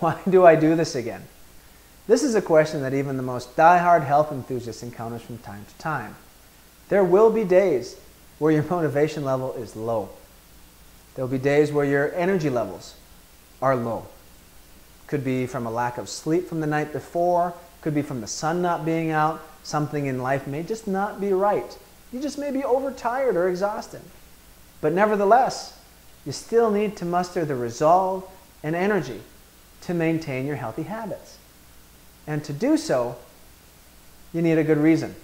Why do I do this again? This is a question that even the most die-hard health enthusiast encounters from time to time. There will be days where your motivation level is low. There will be days where your energy levels are low. Could be from a lack of sleep from the night before, could be from the sun not being out, something in life may just not be right. You just may be overtired or exhausted. But nevertheless, you still need to muster the resolve and energy to maintain your healthy habits. And to do so, you need a good reason.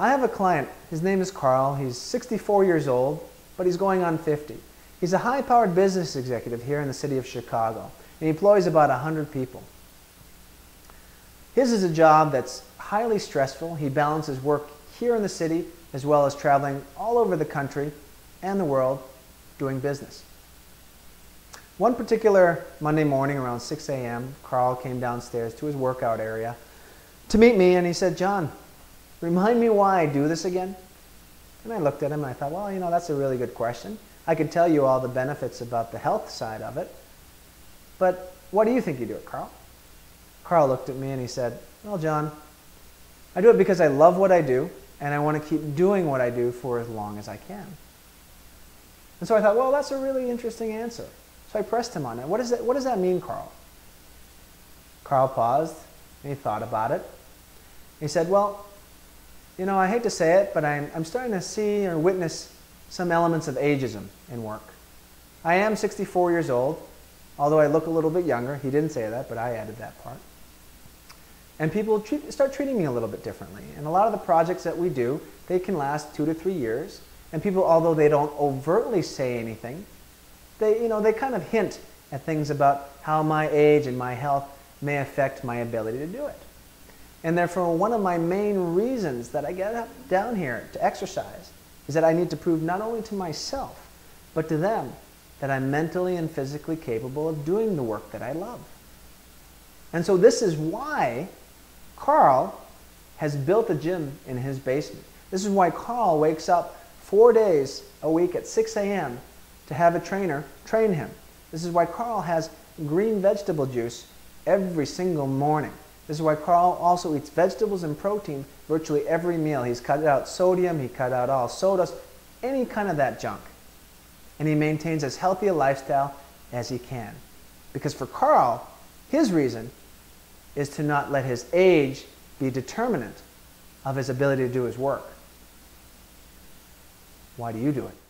I have a client, his name is Carl, he's 64 years old, but he's going on 50. He's a high-powered business executive here in the city of Chicago, and he employs about 100 people. His is a job that's highly stressful. He balances work here in the city, as well as traveling all over the country and the world doing business. One particular Monday morning around 6 a.m., Carl came downstairs to his workout area to meet me, and he said, "John, remind me why I do this again?" And I looked at him and I thought, well, you know, that's a really good question. I could tell you all the benefits about the health side of it, but what do you think you do it, Carl? Carl looked at me and he said, "Well, John, I do it because I love what I do and I want to keep doing what I do for as long as I can." And so I thought, well, that's a really interesting answer. So I pressed him on it. What does that mean, Carl? Carl paused and he thought about it. He said, "Well, you know, I hate to say it, but I'm starting to see or witness some elements of ageism in work. I am 64 years old, although I look a little bit younger." He didn't say that, but I added that part. "And people start treating me a little bit differently. And a lot of the projects that we do, they can last 2 to 3 years. And people, although they don't overtly say anything, they kind of hint at things about how my age and my health may affect my ability to do it. And therefore, one of my main reasons that I get up down here to exercise is that I need to prove not only to myself, but to them that I'm mentally and physically capable of doing the work that I love. And so this is why Carl has built a gym in his basement. This is why Carl wakes up 4 days a week at 6 a.m. to have a trainer train him. This is why Carl has green vegetable juice every single morning. This is why Carl also eats vegetables and protein virtually every meal. He's cut out sodium, he cut out all sodas, any kind of that junk. And he maintains as healthy a lifestyle as he can. Because for Carl, his reason is to not let his age be determinant of his ability to do his work. Why do you do it?